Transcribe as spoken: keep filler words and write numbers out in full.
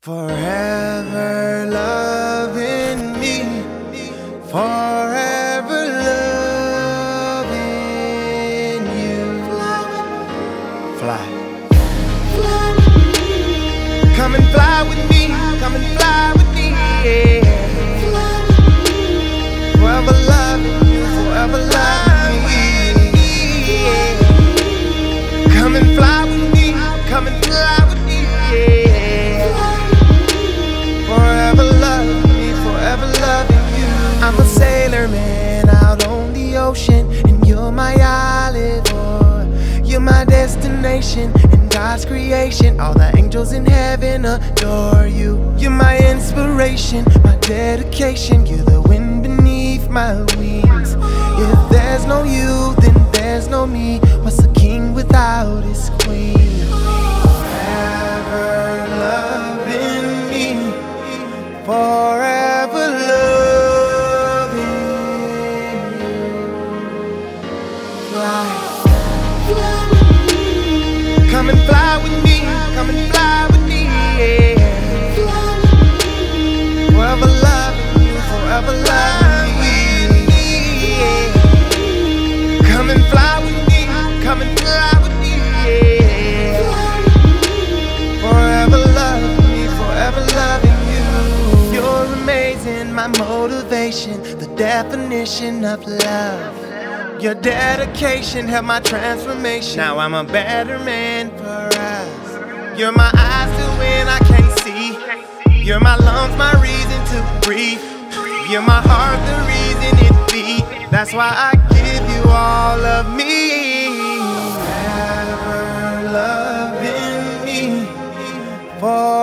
Forever loving me, forever loving you. Fly, fly, come and fly with me, come and fly with me, yeah. Forever loving you, forever loving me, yeah. Come and fly with me, come and fly with me, yeah. I'm a sailor man out on the ocean, and you're my olive oil. You're my destination and God's creation. All the angels in heaven adore you. You're my inspiration, my dedication. You're the wind beneath my wings. If there's no you, then there's no me. What's a king without his queen? Forever loving me, forever loving. Come and fly with me, come and fly with me, yeah. Forever loving you, forever loving me, yeah. Come and fly with me, come and fly with me, yeah. Forever loving me, forever loving you. You're amazing, my motivation, the definition of love. Your dedication helped my transformation. Now I'm a better man for us. You're my eyes to when I can't see. You're my lungs, my reason to breathe. You're my heart, the reason it beats. That's why I give you all of me. Forever loving me. Forever.